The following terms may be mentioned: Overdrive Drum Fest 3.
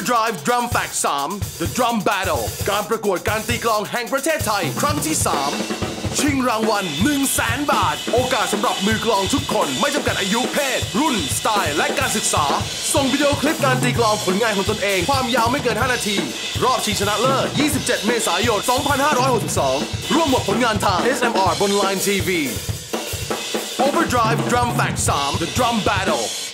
Overdrive Drum Fest 3 The Drum Battle การประกวดการตีกลองแห่งประเทศไทยครั้งที่3ชิงรางวัล 100,000 บาทโอกาสสำหรับมือกลองทุกคนไม่จำกัดอายุเพศรุ่นสไตล์และการศึกษาส่งวิดีโอคลิปการตีกลองผลงานของตนเองความยาวไม่เกิน5นาทีรอบชิงชนะเลิศ27 เมษายน 2562ร่วมหมดผลงานทาง SMR บน Line TV Overdrive Drum Fest 3 The Drum Battle